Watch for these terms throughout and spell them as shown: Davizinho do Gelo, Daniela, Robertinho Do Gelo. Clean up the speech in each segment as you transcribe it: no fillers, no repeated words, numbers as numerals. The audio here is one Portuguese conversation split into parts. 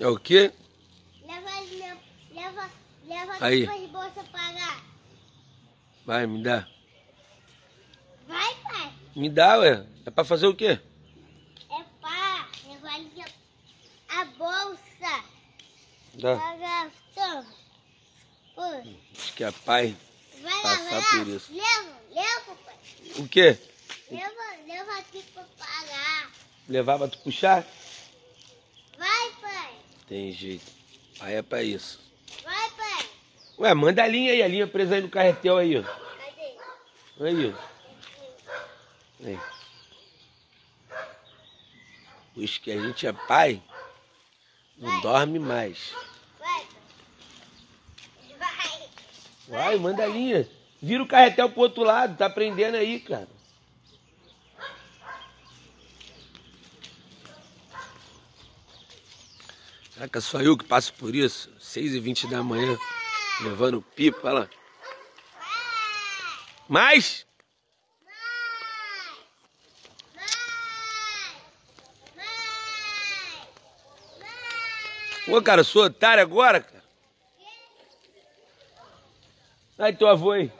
É o quê? Leva aí. Depois de bolsa pagar. Vai, me dá. Vai, pai. Me dá, ué. É pra fazer o quê? É pra levar a bolsa. Dá. Diz que é pai. Vai passar lá, por isso. Leva, pai. O quê? Leva aqui pra pagar. Levar pra tu puxar? Vai, pai. Tem jeito. Aí é pra isso. Vai, pai. Ué, manda a linha aí. A linha presa aí no carretel aí, ó. Cadê? Aí, ó. Aí. Pois que a gente é pai, não vai. Dorme mais. Vai, pai. Vai, manda a linha. Vira o carretel pro outro lado. Tá prendendo aí, cara. Caraca, só eu que passo por isso, 6h20 da manhã, levando pipa, olha lá. Mais? Ô, cara, eu sou otário agora, cara. Aí, teu avô aí.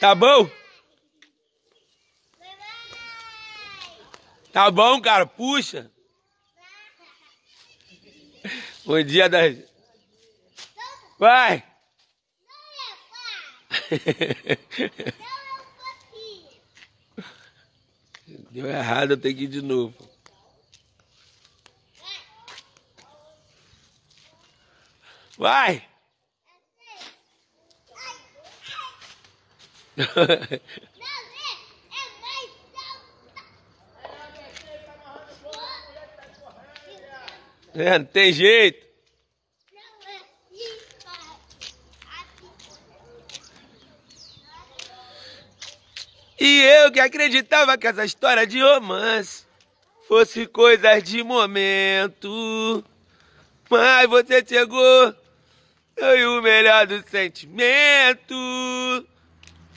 Tá bom? Tá bom, cara, puxa. Bom dia, Darcy. Vai. Não é pá. Deu errado, eu tenho que ir de novo. Vai. É, não tem jeito. E eu que acreditava que essa história de romance fosse coisa de momento. Mas você chegou, foi o melhor do sentimento.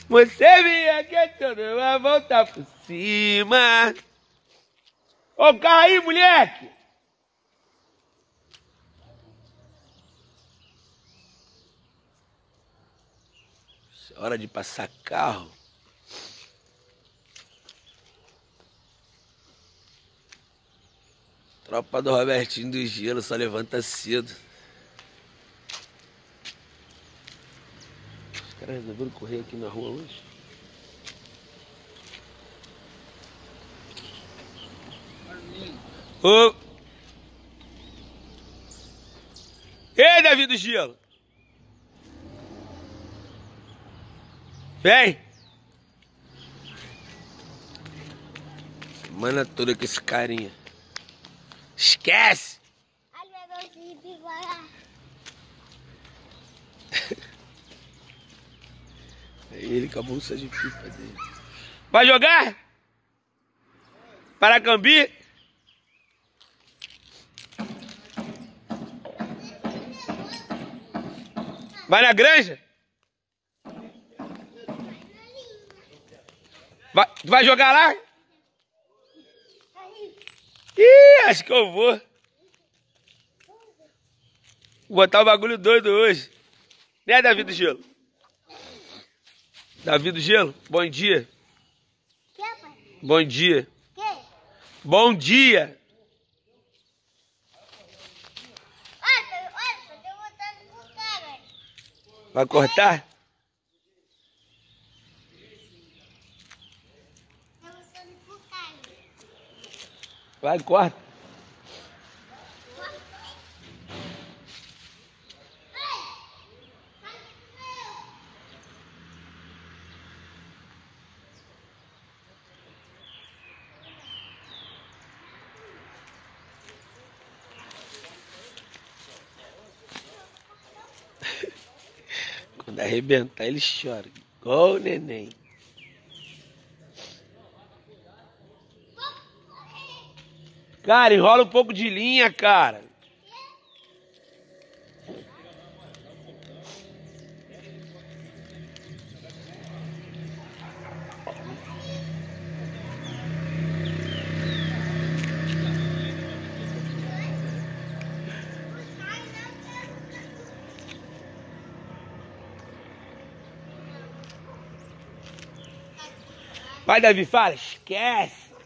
Você vinha questionando a volta por cima. Ô, carro aí, moleque! Hora de passar carro. Tropa do Robertinho do Gelo só levanta cedo. Os caras resolveram correr aqui na rua hoje. Ô! Ei, Davi do Gelo! Vem! Semana toda com esse carinha. Esquece! Ai, meu Deus, me lá. É ele com a bolsa de pipa dele. Vai jogar? Paracambi? Vai na granja? Vai jogar lá? Ih, acho que eu vou. Vou botar um bagulho doido hoje. Né, Davi do Gelo? Davi do Gelo, bom dia. Bom dia. Bom dia. Vai cortar? Vai, corta. Quando arrebentar, ele chora, igual o neném. Cara, enrola um pouco de linha, cara. Vai, Davi, fala. Esquece. Eu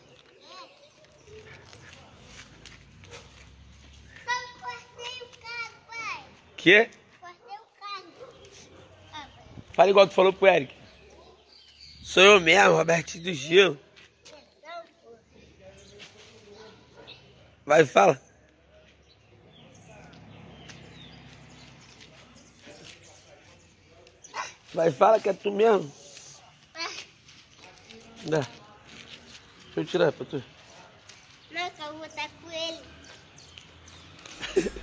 cortei o carro, pai. Quê? Cortei o carro. Fala igual tu falou pro Eric. Sou eu mesmo, Robertinho do Gelo. Vai, fala. Vai, fala que é tu mesmo. Dá. Deixa eu tirar pra tu. Não, que eu vou estar com ele.